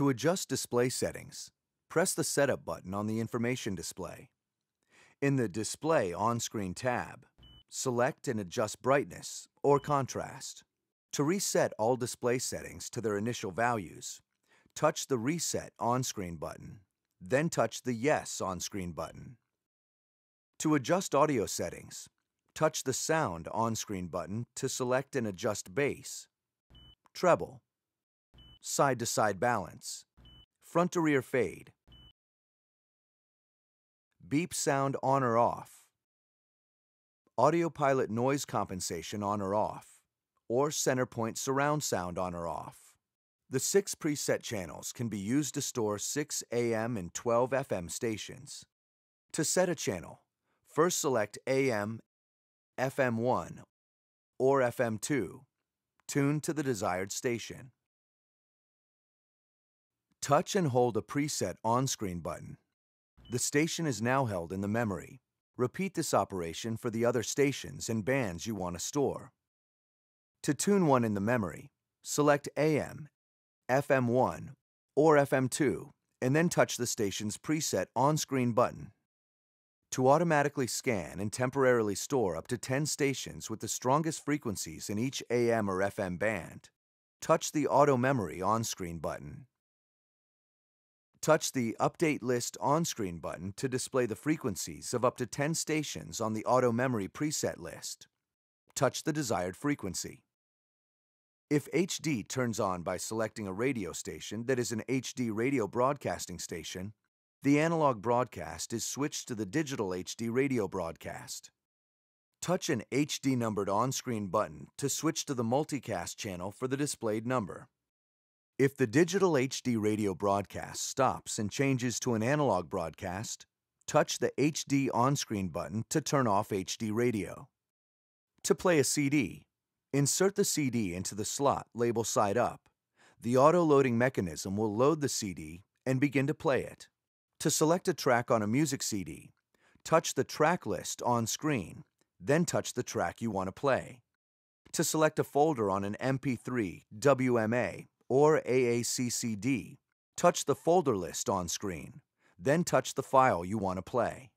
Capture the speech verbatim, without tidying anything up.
To adjust display settings, press the Setup button on the information display. In the Display on-screen tab, select and adjust brightness or contrast. To reset all display settings to their initial values, touch the Reset on-screen button, then touch the Yes on-screen button. To adjust audio settings, touch the Sound on-screen button to select and adjust bass, treble, side-to-side balance, front-to-rear fade, beep sound on or off, autopilot noise compensation on or off, or center point surround sound on or off. The six preset channels can be used to store six A M and twelve F M stations. To set a channel, first select A M, F M one, or F M two, tuned to the desired station. Touch and hold a preset on-screen button. The station is now held in the memory. Repeat this operation for the other stations and bands you want to store. To tune one in the memory, select A M, F M one, or F M two, and then touch the station's preset on-screen button. To automatically scan and temporarily store up to ten stations with the strongest frequencies in each A M or F M band, touch the Auto Memory on-screen button. Touch the Update List on-screen button to display the frequencies of up to ten stations on the Auto Memory preset list. Touch the desired frequency. If H D turns on by selecting a radio station that is an H D radio broadcasting station, the analog broadcast is switched to the digital H D radio broadcast. Touch an H D numbered on-screen button to switch to the multicast channel for the displayed number. If the digital H D radio broadcast stops and changes to an analog broadcast, touch the H D on-screen button to turn off H D radio. To play a C D, insert the C D into the slot label side up. The auto-loading mechanism will load the C D and begin to play it. To select a track on a music C D, touch the track list on screen, then touch the track you want to play. To select a folder on an M P three, W M A, or A A C C D, touch the folder list on screen, then touch the file you want to play.